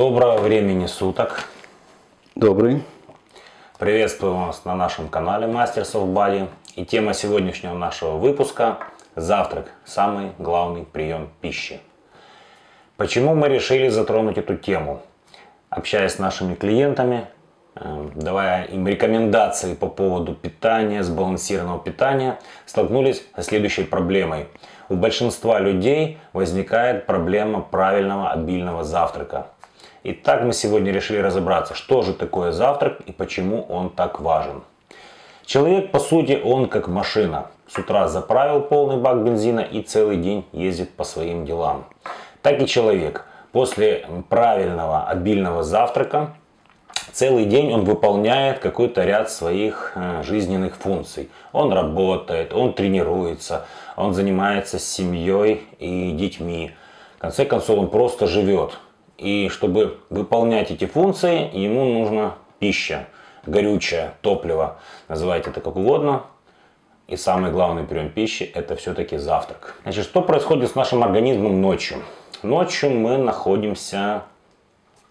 Доброго времени суток. Добрый. Приветствую вас на нашем канале Masters of Body. И тема сегодняшнего нашего выпуска — завтрак. Самый главный прием пищи. Почему мы решили затронуть эту тему? Общаясь с нашими клиентами, давая им рекомендации по поводу питания, сбалансированного питания, столкнулись со следующей проблемой. У большинства людей возникает проблема правильного обильного завтрака. Итак, мы сегодня решили разобраться, что же такое завтрак и почему он так важен. Человек, по сути, он как машина. С утра заправил полный бак бензина и целый день ездит по своим делам. Так и человек. После правильного обильного завтрака целый день он выполняет какой-то ряд своих жизненных функций. Он работает, он тренируется, он занимается с семьей и детьми. В конце концов, он просто живет. И чтобы выполнять эти функции, ему нужна пища, горючее, топливо, называйте это как угодно. И самый главный прием пищи — это все-таки завтрак. Значит, что происходит с нашим организмом ночью? Ночью мы находимся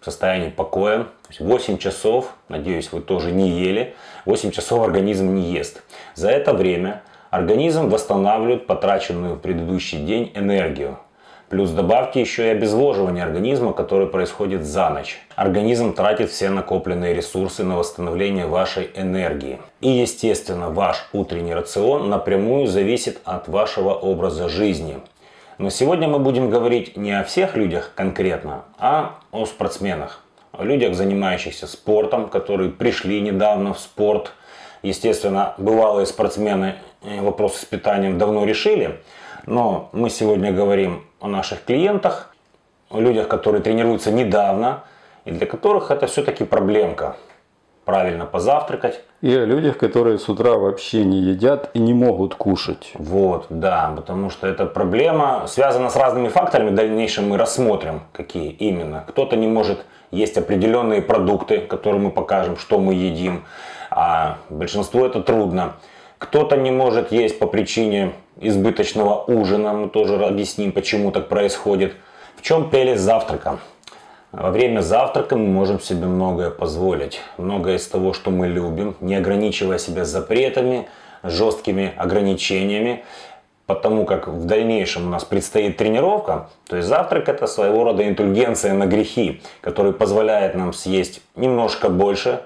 в состоянии покоя. 8 часов, надеюсь, вы тоже не ели, 8 часов организм не ест. За это время организм восстанавливает потраченную в предыдущий день энергию. Плюс добавьте еще и обезвоживание организма, которое происходит за ночь. Организм тратит все накопленные ресурсы на восстановление вашей энергии. И, естественно, ваш утренний рацион напрямую зависит от вашего образа жизни. Но сегодня мы будем говорить не о всех людях конкретно, а о спортсменах. О людях, занимающихся спортом, которые пришли недавно в спорт. Естественно, бывалые спортсмены вопросы с питанием давно решили. Но мы сегодня говорим о наших клиентах, о людях, которые тренируются недавно, и для которых это все-таки проблемка. Правильно позавтракать. И о людях, которые с утра вообще не едят и не могут кушать. Вот, да, потому что эта проблема связана с разными факторами. В дальнейшем мы рассмотрим, какие именно. Кто-то не может есть определенные продукты, которые мы покажем, что мы едим. А большинству это трудно. Кто-то не может есть по причине избыточного ужина. Мы тоже объясним, почему так происходит. В чем прелесть завтрака? Во время завтрака мы можем себе многое позволить. Многое из того, что мы любим, не ограничивая себя запретами, жесткими ограничениями. Потому как в дальнейшем у нас предстоит тренировка, то есть завтрак — это своего рода индульгенция на грехи, который позволяет нам съесть немножко больше,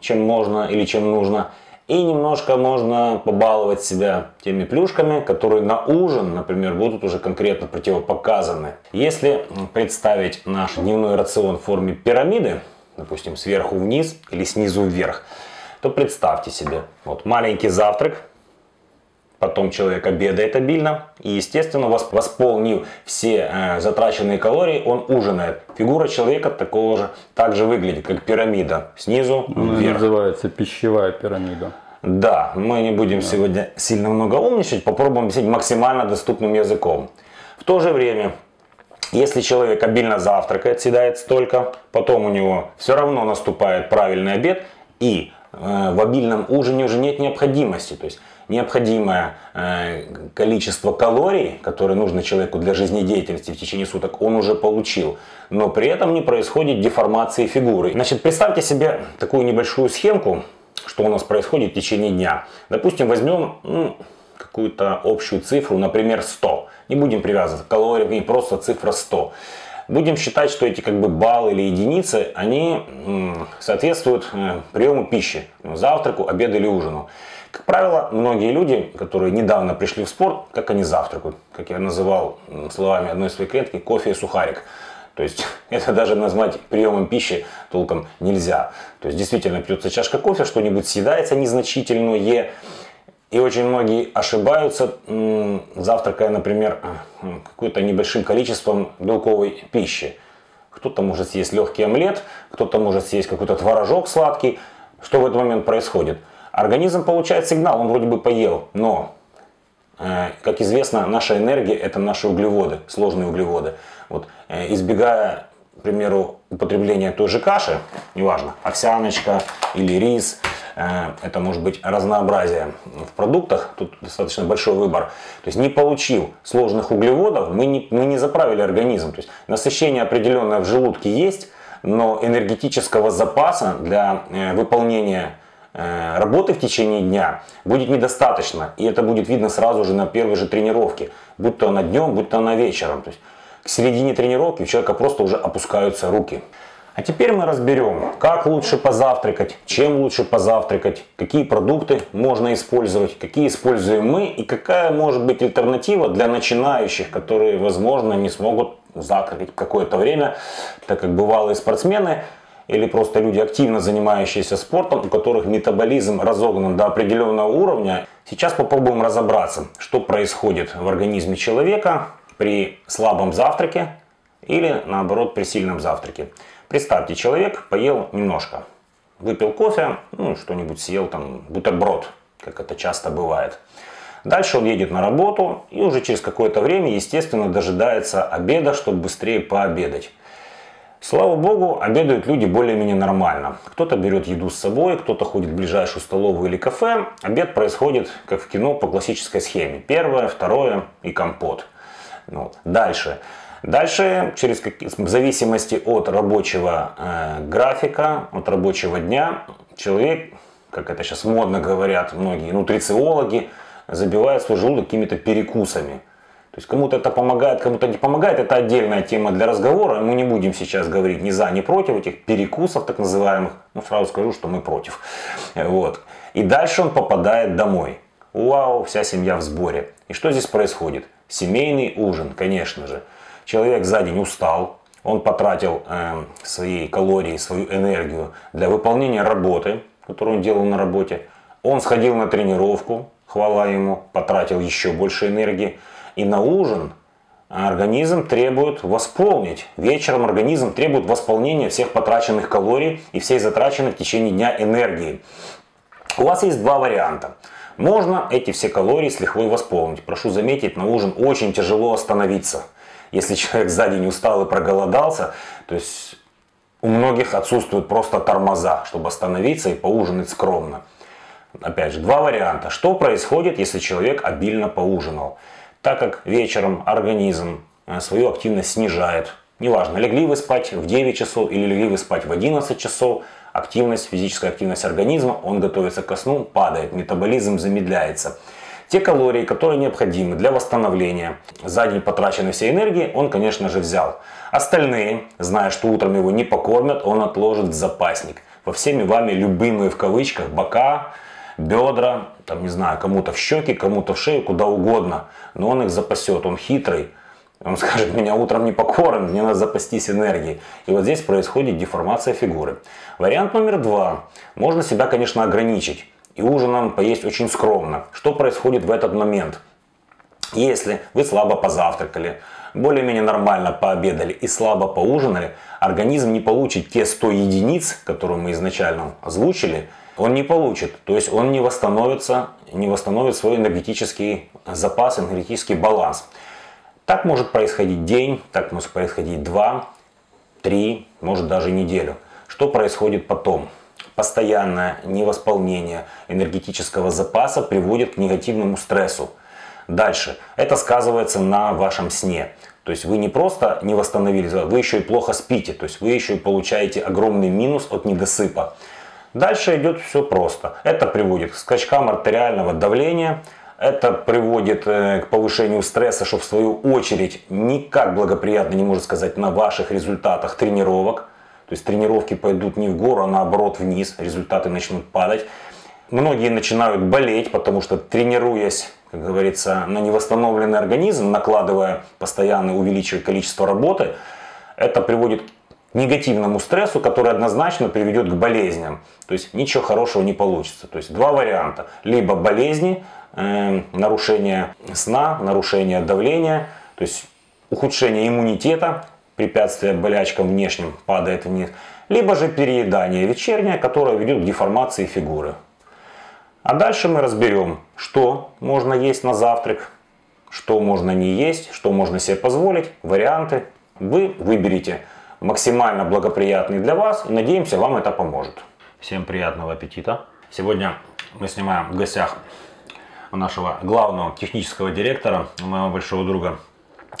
чем можно или чем нужно. И немножко можно побаловать себя теми плюшками, которые на ужин, например, будут уже конкретно противопоказаны. Если представить наш дневной рацион в форме пирамиды, допустим, сверху вниз или снизу вверх, то представьте себе, вот маленький завтрак, потом человек обедает обильно, и, естественно, восполнив все затраченные калории, он ужинает. Фигура человека такого же, так же выглядит, как пирамида, снизу вверх. Называется пищевая пирамида. Да, мы не будем сегодня сильно много умничать, попробуем объяснить максимально доступным языком. В то же время, если человек обильно завтракает, съедает столько, потом у него все равно наступает правильный обед, и в обильном ужине уже нет необходимости. То есть необходимое количество калорий, которое нужно человеку для жизнедеятельности в течение суток, он уже получил. Но при этом не происходит деформации фигуры. Значит, представьте себе такую небольшую схемку, что у нас происходит в течение дня. Допустим, возьмем какую-то общую цифру, например, 100. Не будем привязываться к калориям, и просто цифра 100. Будем считать, что эти как бы баллы или единицы, они соответствуют приему пищи, завтраку, обеду или ужину. Как правило, многие люди, которые недавно пришли в спорт, как они завтракают, как я называл словами одной своей клиентки, кофе и сухарик. То есть это даже назвать приемом пищи толком нельзя. То есть действительно пьется чашка кофе, что-нибудь съедается незначительное. И очень многие ошибаются, завтракая, например, каким-то небольшим количеством белковой пищи. Кто-то может съесть легкий омлет, кто-то может съесть какой-то творожок сладкий. Что в этот момент происходит? Организм получает сигнал, он вроде бы поел, но, как известно, наша энергия — это наши углеводы, сложные углеводы. Вот, избегая, к примеру, употребления той же каши, неважно, овсяночка или рис, это может быть разнообразие в продуктах, тут достаточно большой выбор. То есть не получив сложных углеводов, мы не заправили организм. То есть насыщение определенное в желудке есть, но энергетического запаса для выполнения работы в течение дня будет недостаточно. И это будет видно сразу же на первой же тренировке, будь то она днем, будь то она вечером. То есть к середине тренировки у человека просто уже опускаются руки. А теперь мы разберем, как лучше позавтракать, чем лучше позавтракать, какие продукты можно использовать, какие используем мы и какая может быть альтернатива для начинающих, которые, возможно, не смогут завтракать какое-то время, так как бывалые спортсмены или просто люди, активно занимающиеся спортом, у которых метаболизм разогнан до определенного уровня. Сейчас попробуем разобраться, что происходит в организме человека при слабом завтраке или, наоборот, при сильном завтраке. Представьте, человек поел немножко, выпил кофе, ну, что-нибудь съел, там, бутерброд, как это часто бывает. Дальше он едет на работу и уже через какое-то время, естественно, дожидается обеда, чтобы быстрее пообедать. Слава богу, обедают люди более-менее нормально. Кто-то берет еду с собой, кто-то ходит в ближайшую столовую или кафе. Обед происходит, как в кино, по классической схеме. Первое, второе и компот. Вот. Дальше, в зависимости от рабочего графика, от рабочего дня, человек, как это сейчас модно говорят многие нутрициологи, забивает свой желудок какими-то перекусами. То есть кому-то это помогает, кому-то не помогает. Это отдельная тема для разговора. Мы не будем сейчас говорить ни за, ни против этих перекусов, так называемых. Ну, сразу скажу, что мы против. Вот. И дальше он попадает домой. Вау, вся семья в сборе. И что здесь происходит? Семейный ужин, конечно же. Человек за день устал, он потратил свои калории, свою энергию для выполнения работы, которую он делал на работе. Он сходил на тренировку, хвала ему, потратил еще больше энергии. И на ужин организм требует восполнить. Вечером организм требует восполнения всех потраченных калорий и всей затраченной в течение дня энергии. У вас есть два варианта. Можно эти все калории с лихвой восполнить. Прошу заметить, на ужин очень тяжело остановиться. Если человек за день устал и проголодался, то есть у многих отсутствуют просто тормоза, чтобы остановиться и поужинать скромно. Опять же, два варианта. Что происходит, если человек обильно поужинал? Так как вечером организм свою активность снижает, неважно, легли вы спать в 9 часов или легли вы спать в 11 часов, активность, физическая активность организма, он готовится ко сну, падает, метаболизм замедляется. Те калории, которые необходимы для восстановления за день потраченной всей энергии, он, конечно же, взял. Остальные, зная, что утром его не покормят, он отложит в запасник. Во всеми вами любимые, в кавычках, бока, бедра, там, не знаю, кому-то в щеки, кому-то в шею, куда угодно. Но он их запасет, он хитрый. Он скажет, меня утром не покормят, мне надо запастись энергией. И вот здесь происходит деформация фигуры. Вариант номер два. Можно себя, конечно, ограничить. И ужином поесть очень скромно. Что происходит в этот момент? Если вы слабо позавтракали, более-менее нормально пообедали и слабо поужинали, организм не получит те 100 единиц, которые мы изначально озвучили, он не получит. То есть он не восстановит свой энергетический запас, энергетический баланс. Так может происходить день, так может происходить 2, 3, может даже неделю. Что происходит потом? Постоянное невосполнение энергетического запаса приводит к негативному стрессу. Дальше. Это сказывается на вашем сне. То есть вы не просто не восстановились, вы еще и плохо спите. То есть вы еще и получаете огромный минус от недосыпа. Дальше идет все просто. Это приводит к скачкам артериального давления. Это приводит к повышению стресса, что в свою очередь никак благоприятно не может сказать на ваших результатах тренировок. То есть тренировки пойдут не в гору, а наоборот вниз. Результаты начнут падать. Многие начинают болеть, потому что тренируясь, как говорится, на невосстановленный организм, накладывая постоянно, увеличивая количество работы, это приводит к негативному стрессу, который однозначно приведет к болезням. То есть ничего хорошего не получится. То есть два варианта. Либо болезни, нарушение сна, нарушение давления, то есть ухудшение иммунитета, препятствие болячкам внешним, падает вниз. Либо же переедание вечернее, которое ведет к деформации фигуры. А дальше мы разберем, что можно есть на завтрак, что можно не есть, что можно себе позволить, варианты. Вы выберите максимально благоприятный для вас. И надеемся, вам это поможет. Всем приятного аппетита. Сегодня мы снимаем в гостях у нашего главного технического директора, моего большого друга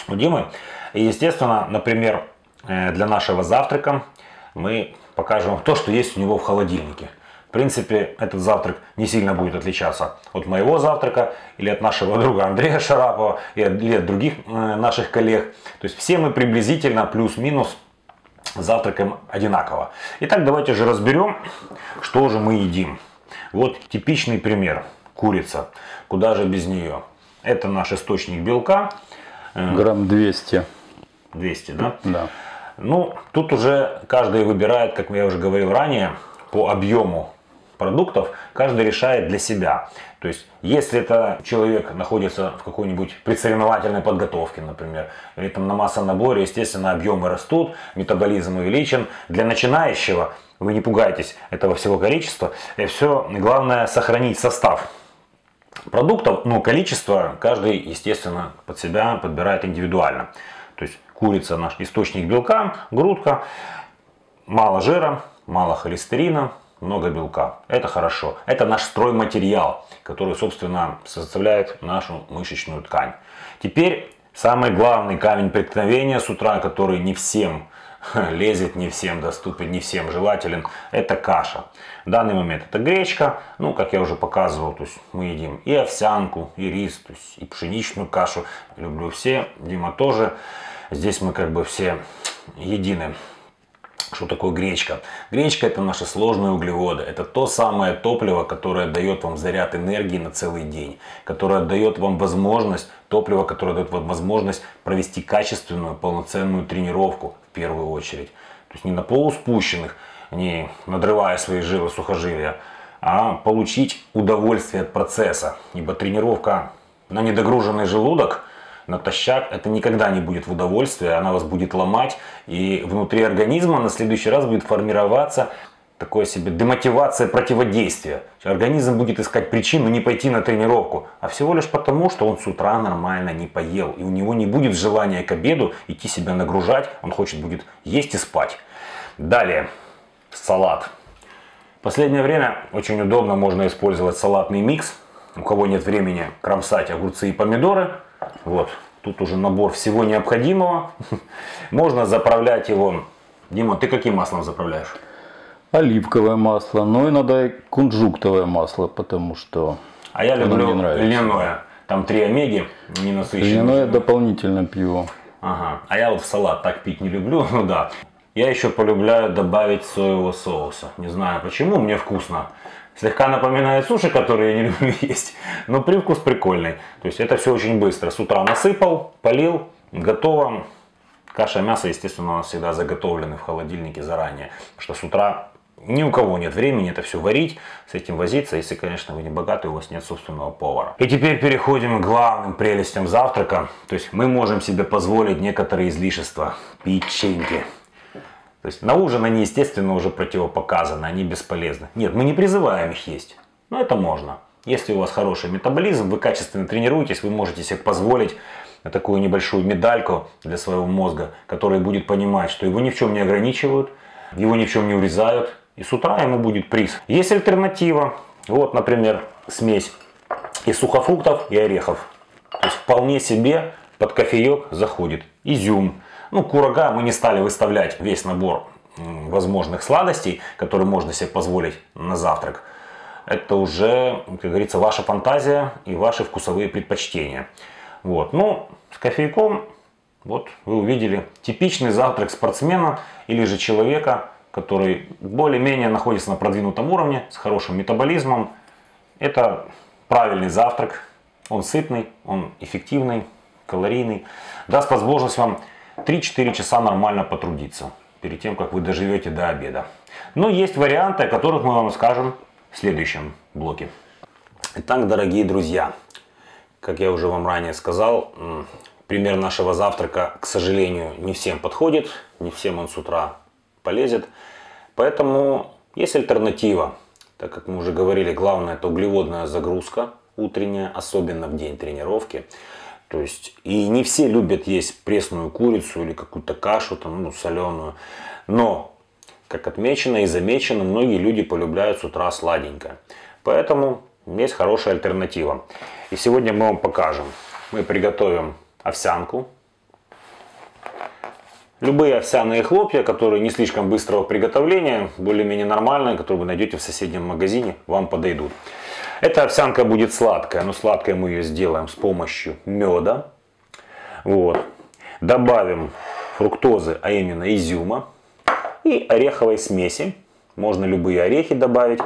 Димы. И естественно, например, для нашего завтрака мы покажем вам то, что есть у него в холодильнике. В принципе, этот завтрак не сильно будет отличаться от моего завтрака, или от нашего друга Андрея Шарапова, или от других наших коллег. То есть все мы приблизительно плюс-минус завтракаем одинаково. Итак, давайте же разберем, что же мы едим. Вот типичный пример. Курица. Куда же без нее? Это наш источник белка. Грамм 200. 200, да? Да. Ну, тут уже каждый выбирает, как я уже говорил ранее, по объему продуктов каждый решает для себя. То есть, если это человек находится в какой-нибудь предсоревновательной подготовке, например, или там на массонаборе, естественно, объемы растут, метаболизм увеличен. Для начинающего, вы не пугайтесь этого всего количества, и все, главное, сохранить состав продуктов, но количество каждый, естественно, под себя подбирает индивидуально. То есть, курица наш источник белка, грудка, мало жира, мало холестерина, много белка. Это хорошо. Это наш стройматериал, который, собственно, составляет нашу мышечную ткань. Теперь самый главный камень преткновения с утра, который не всем лезет, не всем доступен, не всем желателен, это каша. В данный момент это гречка. Ну, как я уже показывал, то есть мы едим и овсянку, и рис, то есть и пшеничную кашу. Люблю все, Дима тоже. Здесь мы как бы все едины. Что такое гречка? Гречка – это наши сложные углеводы. Это то самое топливо, которое дает вам заряд энергии на целый день. Которое дает вам возможность, топливо, которое дает вам возможность провести качественную, полноценную тренировку в первую очередь. То есть не на полуспущенных, не надрывая свои жилы, сухожилия, а получить удовольствие от процесса. Ибо тренировка на недогруженный желудок, натощак, это никогда не будет в удовольствие, она вас будет ломать, и внутри организма на следующий раз будет формироваться такое себе демотивация противодействия. Организм будет искать причину не пойти на тренировку, а всего лишь потому, что он с утра нормально не поел, и у него не будет желания к обеду идти себя нагружать, он хочет будет есть и спать. Далее, салат. В последнее время очень удобно можно использовать салатный микс, у кого нет времени кромсать огурцы и помидоры. Вот, тут уже набор всего необходимого. Можно заправлять его. Дима, ты каким маслом заправляешь? Оливковое масло, но иногда и кунжутовое масло, потому что... А я люблю льняное. Там 3 омеги, не насыщенное. Льняное дополнительно пиво. Ага, а я вот в салат так пить не люблю, ну да. Я еще полюбляю добавить соевого соуса. Не знаю почему, мне вкусно. Слегка напоминает суши, которые я не люблю есть, но привкус прикольный. То есть это все очень быстро. С утра насыпал, полил, готово. Каша, мясо, естественно, у нас всегда заготовлены в холодильнике заранее. Потому что с утра ни у кого нет времени это все варить, с этим возиться, если, конечно, вы не богаты, у вас нет собственного повара. И теперь переходим к главным прелестям завтрака. То есть мы можем себе позволить некоторые излишества. Печеньки. То есть на ужин они, естественно, уже противопоказаны, они бесполезны. Нет, мы не призываем их есть, но это можно. Если у вас хороший метаболизм, вы качественно тренируетесь, вы можете себе позволить такую небольшую медальку для своего мозга, который будет понимать, что его ни в чем не ограничивают, его ни в чем не урезают, и с утра ему будет приз. Есть альтернатива, вот, например, смесь из сухофруктов и орехов. То есть вполне себе под кофеек заходит изюм. Ну, курага мы не стали выставлять весь набор возможных сладостей, которые можно себе позволить на завтрак. Это уже, как говорится, ваша фантазия и ваши вкусовые предпочтения. Вот. Ну, с кофейком, вот вы увидели типичный завтрак спортсмена или же человека, который более-менее находится на продвинутом уровне, с хорошим метаболизмом. Это правильный завтрак, он сытный, он эффективный, калорийный, даст возможность вам 3-4 часа нормально потрудиться, перед тем, как вы доживете до обеда. Но есть варианты, о которых мы вам скажем в следующем блоке. Итак, дорогие друзья, как я уже вам ранее сказал, пример нашего завтрака, к сожалению, не всем подходит, не всем он с утра полезет. Поэтому есть альтернатива, так как мы уже говорили, главное это углеводная загрузка утренняя, особенно в день тренировки. То есть, и не все любят есть пресную курицу или какую-то кашу, там, ну, соленую. Но, как отмечено и замечено, многие люди полюбляют с утра сладенькое. Поэтому есть хорошая альтернатива. И сегодня мы вам покажем. Мы приготовим овсянку. Любые овсяные хлопья, которые не слишком быстрого приготовления, более-менее нормальные, которые вы найдете в соседнем магазине, вам подойдут. Эта овсянка будет сладкая, но сладкой мы ее сделаем с помощью меда. Вот. Добавим фруктозы, а именно изюма и ореховой смеси. Можно любые орехи добавить,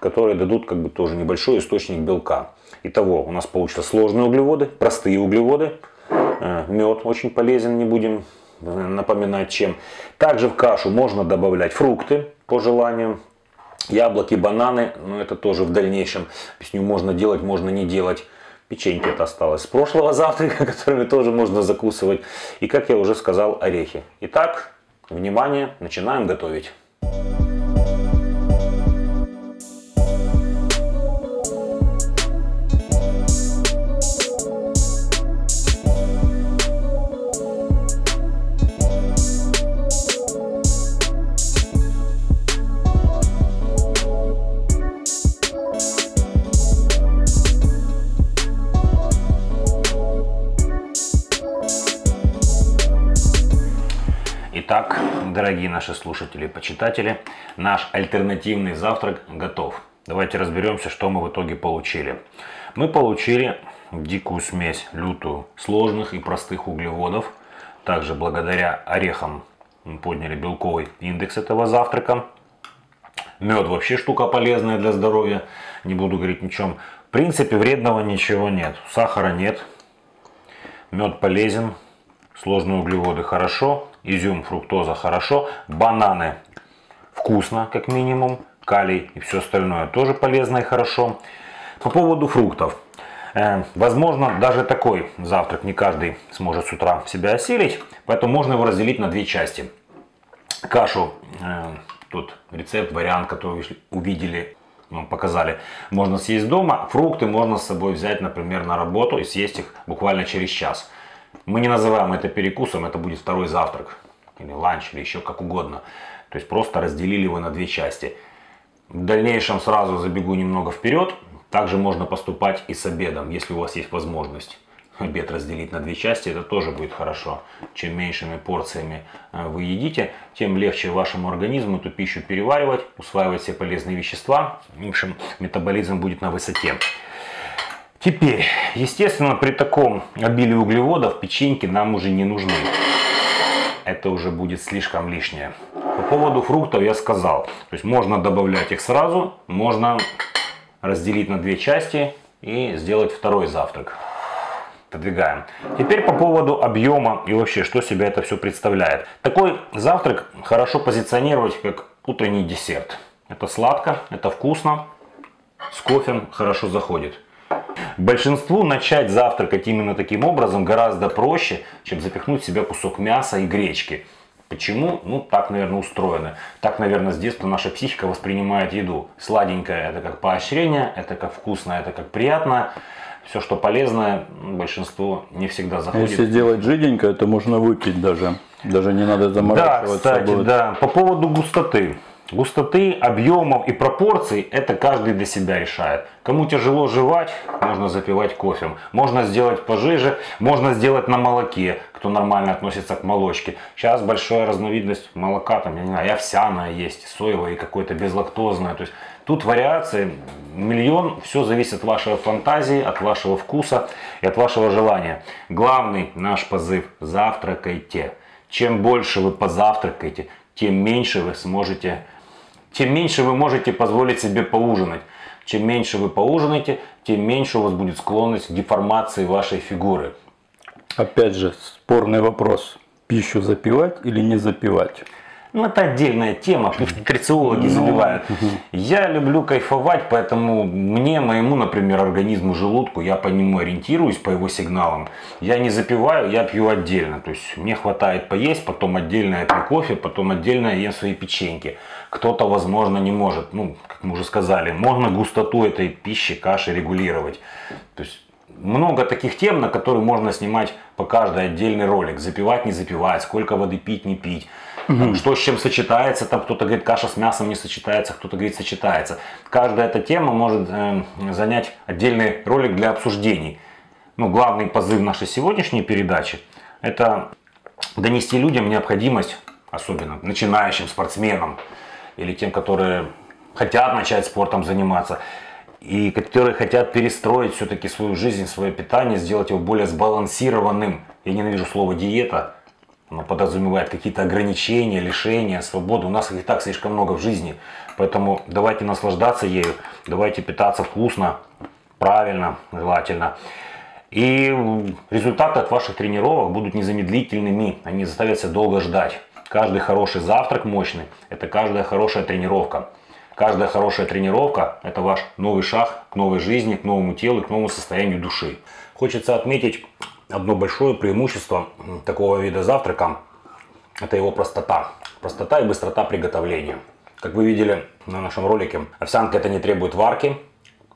которые дадут как бы тоже небольшой источник белка. Итого у нас получится сложные углеводы, простые углеводы. Мед очень полезен, не будем напоминать чем. Также в кашу можно добавлять фрукты по желанию, яблоки, бананы, но это тоже в дальнейшем, объясню, можно делать, можно не делать. Печеньки это осталось с прошлого завтрака, которыми тоже можно закусывать, и, как я уже сказал, орехи. Итак, внимание, начинаем готовить. Итак, дорогие наши слушатели и почитатели, наш альтернативный завтрак готов. Давайте разберемся, что мы в итоге получили. Мы получили дикую смесь лютую сложных и простых углеводов. Также благодаря орехам мы подняли белковый индекс этого завтрака. Мед вообще штука полезная для здоровья. Не буду говорить ничем. В принципе, вредного ничего нет. Сахара нет. Мед полезен. Сложные углеводы хорошо, изюм, фруктоза хорошо, бананы вкусно, как минимум, калий и все остальное тоже полезно и хорошо. По поводу фруктов. Возможно, даже такой завтрак не каждый сможет с утра себя осилить, поэтому можно его разделить на две части. Кашу, тут рецепт, вариант, который увидели, нам показали, можно съесть дома. Фрукты можно с собой взять, например, на работу и съесть их буквально через час. Мы не называем это перекусом, это будет второй завтрак, или ланч, или еще как угодно. То есть просто разделили его на две части. В дальнейшем сразу забегу немного вперед. Также можно поступать и с обедом, если у вас есть возможность. Обед разделить на две части, это тоже будет хорошо. Чем меньшими порциями вы едите, тем легче вашему организму эту пищу переваривать, усваивать все полезные вещества. В общем, метаболизм будет на высоте. Теперь, естественно, при таком обилии углеводов печеньки нам уже не нужны. Это уже будет слишком лишнее. По поводу фруктов я сказал. То есть можно добавлять их сразу, можно разделить на две части и сделать второй завтрак. Отодвигаем. Теперь по поводу объема и вообще, что себя это все представляет. Такой завтрак хорошо позиционировать как утренний десерт. Это сладко, это вкусно, с кофе хорошо заходит. Большинству начать завтракать именно таким образом гораздо проще, чем запихнуть в себя кусок мяса и гречки. Почему? Ну, так, наверное, устроено. Так, наверное, с детства наша психика воспринимает еду. Сладенькое – это как поощрение, это как вкусно, это как приятно. Все, что полезное, большинство не всегда заходит. Если делать жиденько, это можно выпить даже. Даже не надо заморачиваться. Да, кстати, да. По поводу густоты. Густоты, объемов и пропорций это каждый для себя решает. Кому тяжело жевать, можно запивать кофе. Можно сделать пожиже, можно сделать на молоке, кто нормально относится к молочке. Сейчас большая разновидность молока, там, я не знаю, и овсяное есть, и соевое, и какое-то безлактозное. То есть тут вариации миллион, все зависит от вашей фантазии, от вашего вкуса и от вашего желания. Главный наш позыв – завтракайте. Чем больше вы позавтракаете, тем меньше вы можете позволить себе поужинать. Чем меньше вы поужинаете, тем меньше у вас будет склонность к деформации вашей фигуры. Опять же, спорный вопрос. Пищу запивать или не запивать? Ну, это отдельная тема. Нутрициологи забивают. Я люблю кайфовать, поэтому мне, моему, например, организму, желудку, я по нему ориентируюсь, по его сигналам. Я не запиваю, я пью отдельно. То есть мне хватает поесть, потом отдельно я пью кофе, потом отдельно я ем свои печеньки. Кто-то, возможно, не может. Ну, как мы уже сказали, можно густоту этой пищи, каши регулировать. То есть много таких тем, на которые можно снимать по каждой отдельный ролик. Запивать, не запивать, сколько воды пить, не пить. Там, что с чем сочетается, там кто-то говорит, каша с мясом не сочетается, кто-то говорит, сочетается. Каждая эта тема может занять отдельный ролик для обсуждений. Ну, главный позыв нашей сегодняшней передачи – это донести людям необходимость, особенно начинающим спортсменам или тем, которые хотят начать спортом заниматься и которые хотят перестроить все-таки свою жизнь, свое питание, сделать его более сбалансированным. Я ненавижу слово «диета». Оно подразумевает какие-то ограничения, лишения, свободу. У нас их и так слишком много в жизни. Поэтому давайте наслаждаться ею, давайте питаться вкусно, правильно, желательно. И результаты от ваших тренировок будут незамедлительными, они заставят себя долго ждать. Каждый хороший завтрак мощный – это каждая хорошая тренировка. Каждая хорошая тренировка – это ваш новый шаг к новой жизни, к новому телу, к новому состоянию души. Хочется отметить одно большое преимущество такого вида завтрака – это его простота. Простота и быстрота приготовления. Как вы видели на нашем ролике, овсянка это не требует варки.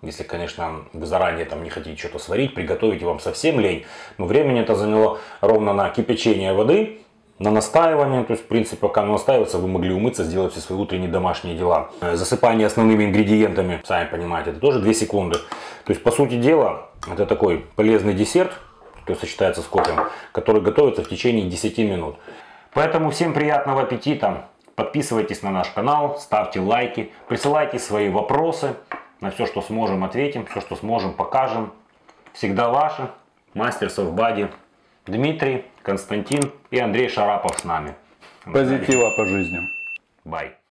Если, конечно, вы заранее там не хотите что-то сварить, приготовить, вам совсем лень. Но времени это заняло ровно на кипячение воды, на настаивание. То есть, в принципе, пока оно настаивается, вы могли умыться, сделать все свои утренние домашние дела. Засыпание основными ингредиентами, сами понимаете, это тоже 2 секунды. То есть, по сути дела, это такой полезный десерт, который сочетается с кофе, который готовится в течение 10 минут. Поэтому всем приятного аппетита. Подписывайтесь на наш канал, ставьте лайки, присылайте свои вопросы. На все, что сможем, ответим, все, что сможем, покажем. Всегда ваши Masters of Body. Дмитрий, Константин и Андрей Шарапов с нами. Позитива по жизни. Бай.